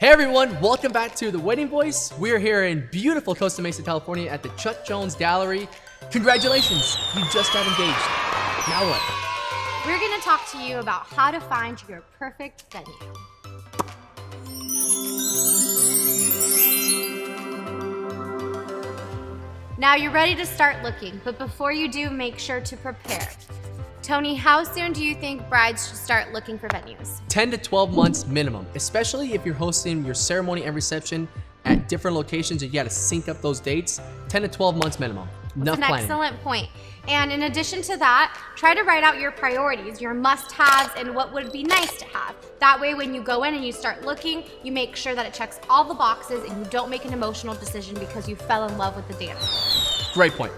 Hey everyone, welcome back to The Wedding Voice. We're here in beautiful Costa Mesa, California at the Chuck Jones Gallery. Congratulations, you just got engaged. Now what? We're gonna talk to you about how to find your perfect venue. Now you're ready to start looking, but before you do, make sure to prepare. Tony, how soon do you think brides should start looking for venues? 10 to 12 months minimum, especially if you're hosting your ceremony and reception at different locations and you gotta sync up those dates. 10 to 12 months minimum, enough planning. That's an excellent point. And in addition to that, try to write out your priorities, your must-haves and what would be nice to have. That way when you go in and you start looking, you make sure that it checks all the boxes and you don't make an emotional decision because you fell in love with the dancer. Great point.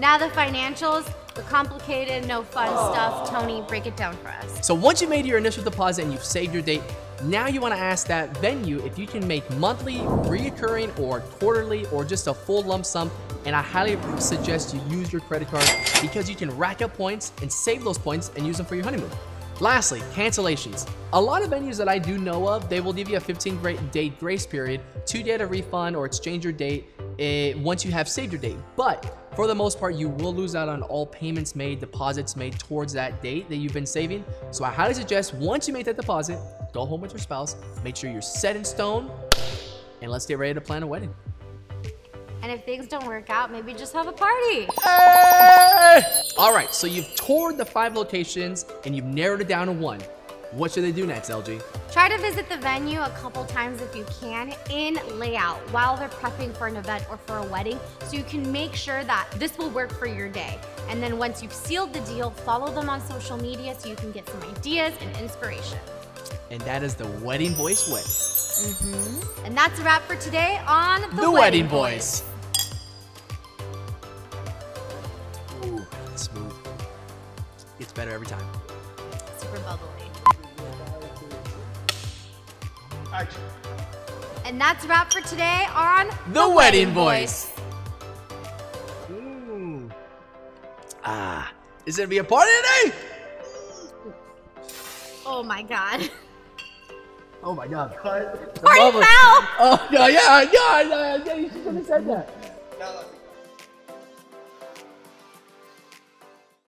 Now the financials. The complicated, no fun stuff. Tony, break it down for us. So once you made your initial deposit and you've saved your date, now you want to ask that venue if you can make monthly, reoccurring, or quarterly, or just a full lump sum. And I highly suggest you use your credit card because you can rack up points and save those points and use them for your honeymoon. Lastly, cancellations. A lot of venues that I do know of, they will give you a 15-day grace period to get a refund or exchange your date once you have saved your date. But for the most part, you will lose out on all payments made, deposits made towards that date that you've been saving. So I highly suggest once you make that deposit, go home with your spouse, make sure you're set in stone, and let's get ready to plan a wedding. And if things don't work out, maybe just have a party. Hey! All right, so you've toured the 5 locations and you've narrowed it down to 1. What should they do next, LG? Try to visit the venue a couple times if you can in layout while they're prepping for an event or for a wedding so you can make sure that this will work for your day. And then once you've sealed the deal, follow them on social media so you can get some ideas and inspiration. And that is The Wedding Voice way. And that's a wrap for today on The Wedding Voice. Ooh, that's smooth. It's better every time. Super bubbly. Action. And that's a wrap for today on The Wedding Voice. Ooh. Ah, is there gonna be a party today? Oh my God. Oh my God. Party foul! Oh, yeah, you should have said that.